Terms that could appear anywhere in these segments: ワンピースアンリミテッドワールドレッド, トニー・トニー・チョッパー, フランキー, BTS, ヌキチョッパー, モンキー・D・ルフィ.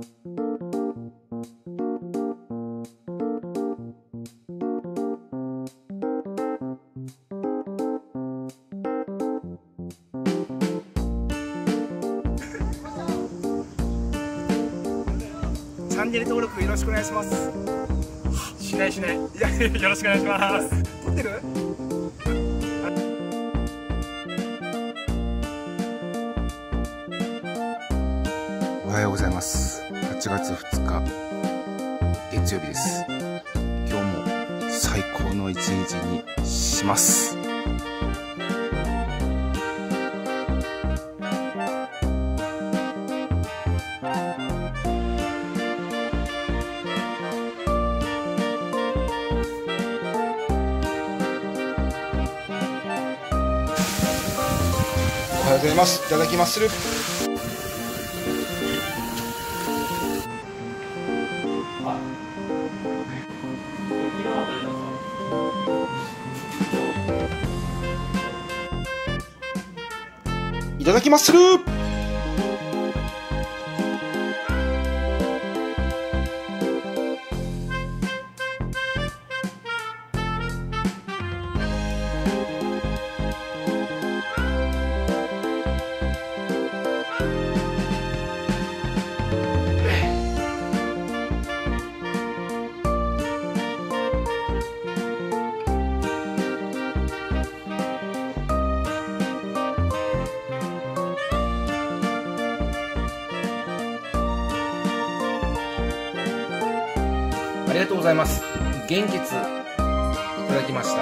チャンネル登録よろしくお願いします。しないよろしくお願いします。撮ってる？おはようございます。8月2日月曜日です。今日も最高の一日にします。おはようございます。いただきます。いただきまする。ありがとうございます。元気いただきました。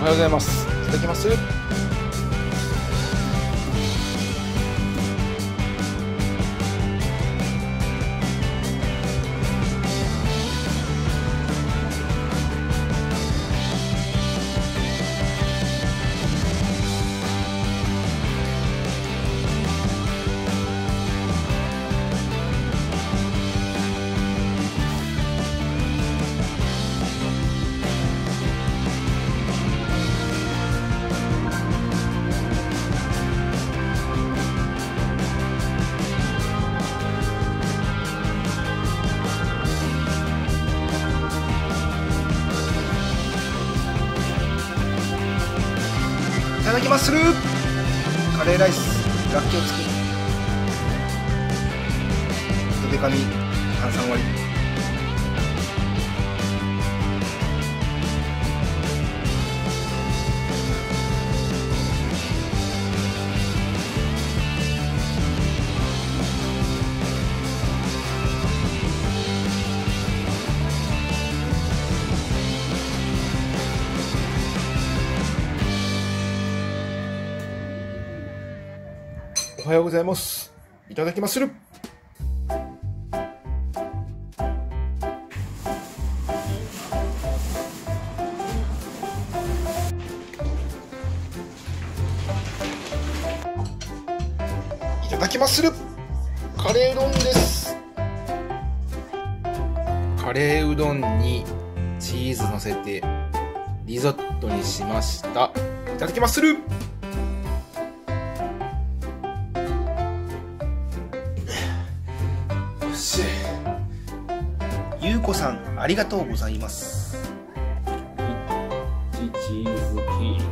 おはようございます。いただきます。いただきます。カレーライス、らっきょう付き、ドデカミ、炭酸割り。おはようございます。いただきまする。いただきまする。カレーうどんです。カレーうどんにチーズのせてリゾットにしました。いただきまする。ゆうこさん、ありがとうございます。チーズケーキ。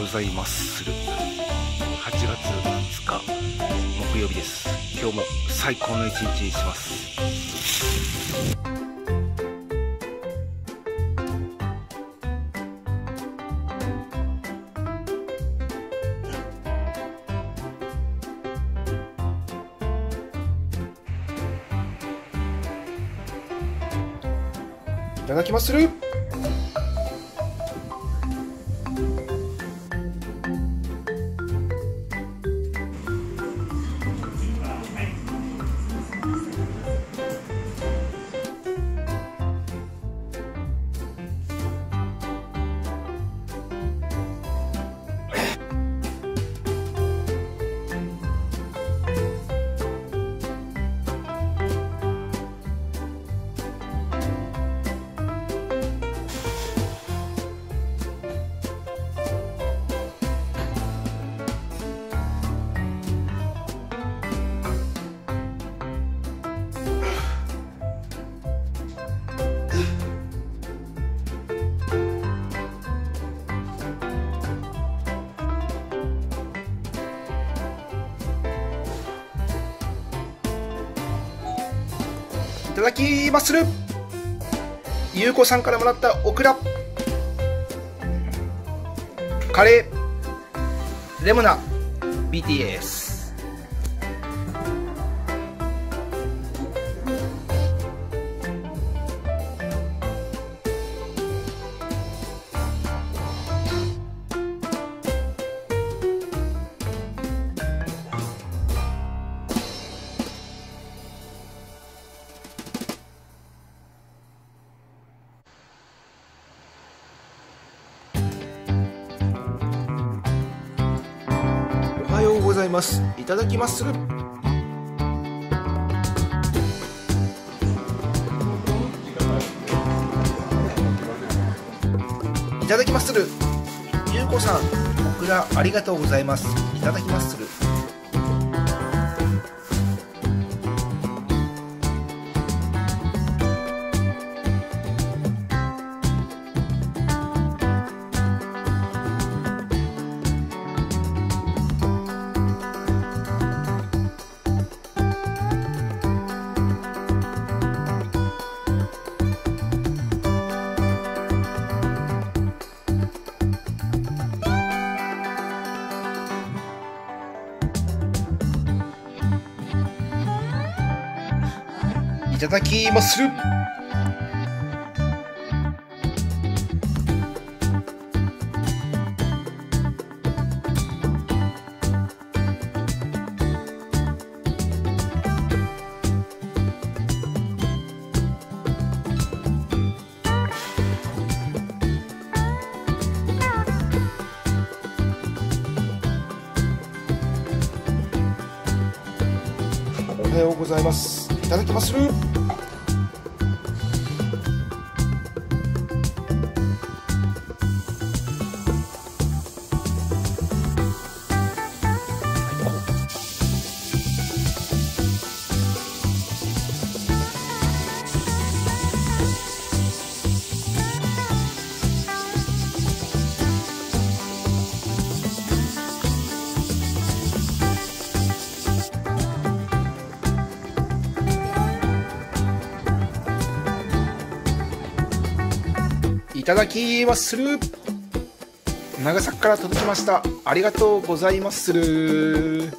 ございまする。8月20日木曜日です。今日も最高の一日にします。いただきまする。いただきまする。ゆうこさんからもらったオクラ、カレー、レモナ、BTS。 おはようございます。いただきまする。いただきまする。ゆうこさん、オクラありがとうございます。いただきまする。いただきまする。おはようございます。いただきまする。いただきまする。長崎から届きました。ありがとうございまする。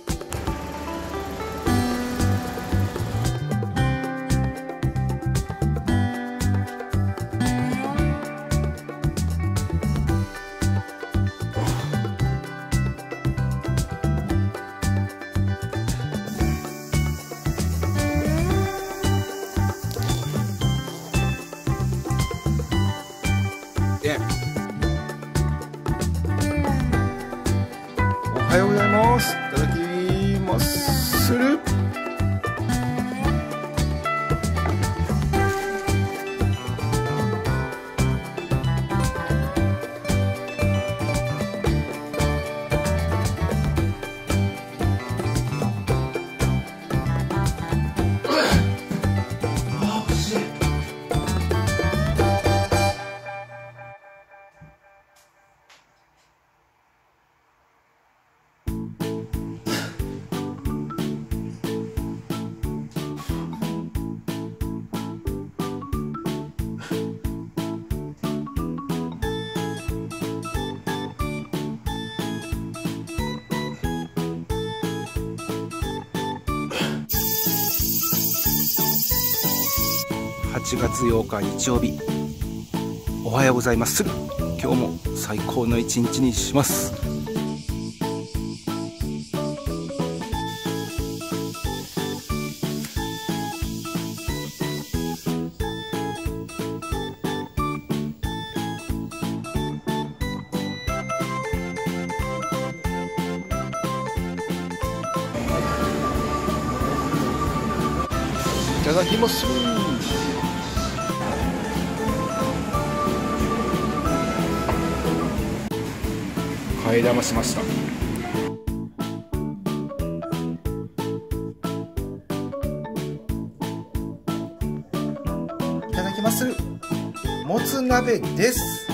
おはようございます。いただきまする。8月8日日曜日、おはようございます。今日も最高の一日にします。いただきます。替え玉しました。いただきます。もつ鍋です。